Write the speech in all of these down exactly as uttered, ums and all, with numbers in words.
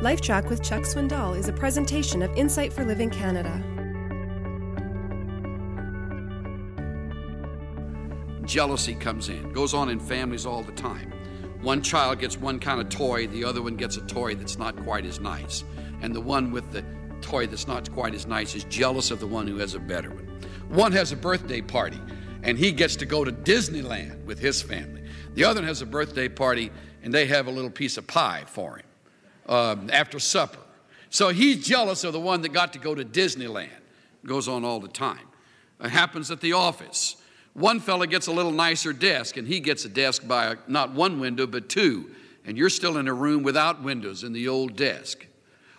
LifeTrack with Chuck Swindoll is a presentation of Insight for Living Canada. Jealousy comes in, goes on in families all the time. One child gets one kind of toy, the other one gets a toy that's not quite as nice. And the one with the toy that's not quite as nice is jealous of the one who has a better one. One has a birthday party, and he gets to go to Disneyland with his family. The other one has a birthday party, and they have a little piece of pie for him um, after supper. So he's jealous of the one that got to go to Disneyland. It goes on all the time. It happens at the office. One fella gets a little nicer desk, and he gets a desk by not one window, but two. And you're still in a room without windows in the old desk.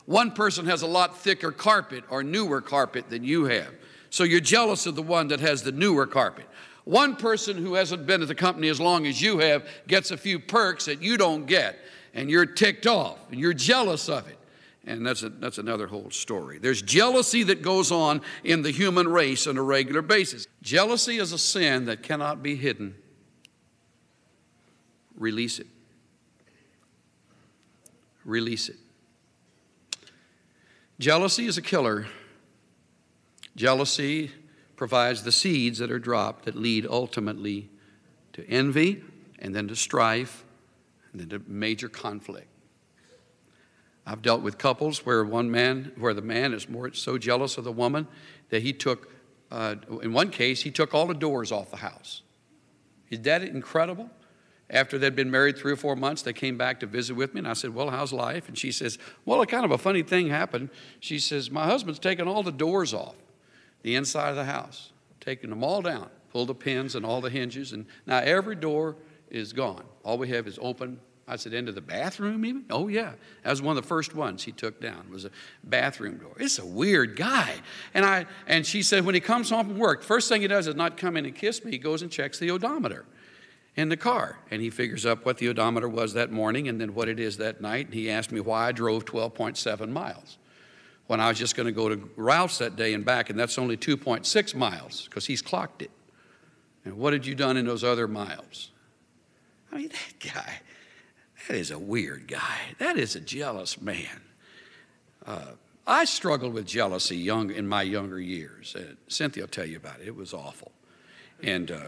One person has a lot thicker carpet or newer carpet than you have. So you're jealous of the one that has the newer carpet. One person who hasn't been at the company as long as you have gets a few perks that you don't get, and you're ticked off, and you're jealous of it. And that's, a, that's another whole story. There's jealousy that goes on in the human race on a regular basis. Jealousy is a sin that cannot be hidden. Release it. Release it. Jealousy is a killer. Jealousy provides the seeds that are dropped that lead ultimately to envy and then to strife and then to major conflict. I've dealt with couples where one man, where the man is more so jealous of the woman that he took, uh, in one case, he took all the doors off the house. Isn't that incredible? After they'd been married three or four months, they came back to visit with me, and I said, well, how's life? And she says, well, a kind of a funny thing happened. She says, my husband's taken all the doors off the inside of the house, taking them all down, pulled the pins and all the hinges, and now every door is gone. All we have is open. I said, into the bathroom even? Oh, yeah. That was one of the first ones he took down was a bathroom door. It's a weird guy. And, I, and she said, when he comes home from work, first thing he does is not come in and kiss me. He goes and checks the odometer in the car. And he figures up what the odometer was that morning and then what it is that night. And he asked me why I drove twelve point seven miles when I was just going to go to Ralph's that day and back. And that's only two point six miles because he's clocked it. And what had you done in those other miles? I mean, that guy... That is a weird guy. That is a jealous man. Uh, I struggled with jealousy young in my younger years. Uh, Cynthia will tell you about it. It was awful. And uh,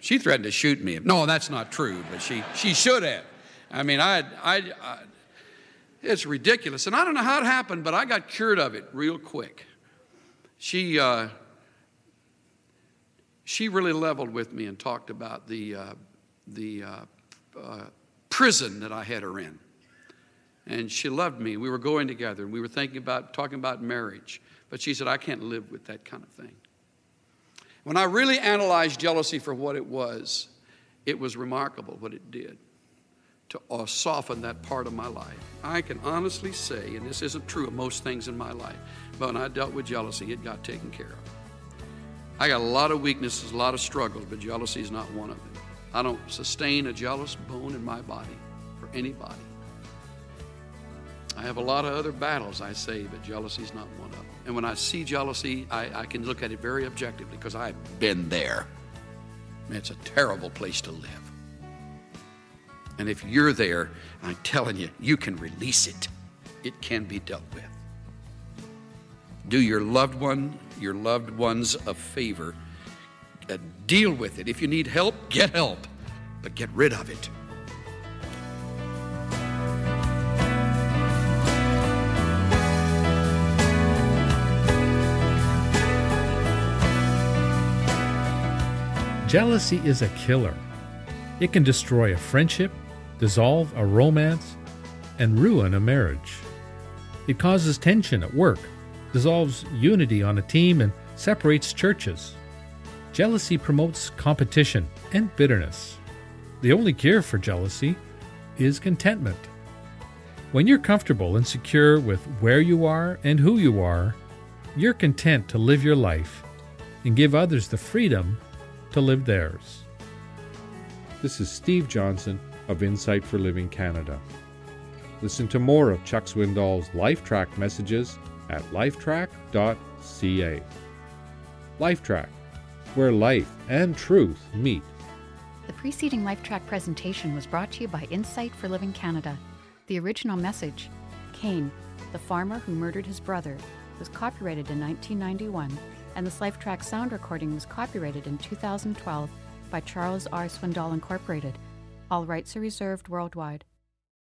she threatened to shoot me. No, that's not true, but she, she should have. I mean, I, I, I, it's ridiculous. And I don't know how it happened, but I got cured of it real quick. She, uh, she really leveled with me and talked about the, uh, the uh, uh, prison that I had her in. And she loved me. We were going together, and we were thinking about, talking about marriage. But she said, I can't live with that kind of thing. When I really analyzed jealousy for what it was, it was remarkable what it did to uh, soften that part of my life. I can honestly say, and this isn't true of most things in my life, but when I dealt with jealousy, it got taken care of. I got a lot of weaknesses, a lot of struggles, but jealousy is not one of them. I don't sustain a jealous bone in my body for anybody. I have a lot of other battles, I say, but jealousy is not one of them. And when I see jealousy, I, I can look at it very objectively because I've been there. And it's a terrible place to live. And if you're there, I'm telling you, you can release it. It can be dealt with. Do your loved one, your loved ones a favor. Uh, deal with it. If you need help, get help, but get rid of it. Jealousy is a killer. It can destroy a friendship, dissolve a romance, and ruin a marriage. It causes tension at work, dissolves unity on a team, and separates churches. Jealousy promotes competition and bitterness. The only cure for jealousy is contentment. When you're comfortable and secure with where you are and who you are, you're content to live your life and give others the freedom to live theirs. This is Steve Johnson of Insight for Living Canada. Listen to more of Chuck Swindoll's LifeTrack messages at lifetrack dot c a. LifeTrack, where life and truth meet. The preceding LifeTrack presentation was brought to you by Insight for Living Canada. The original message Cain, the farmer who murdered his brother, was copyrighted in nineteen ninety-one, and this LifeTrack sound recording was copyrighted in two thousand twelve by Charles R. Swindoll Incorporated. All rights are reserved worldwide.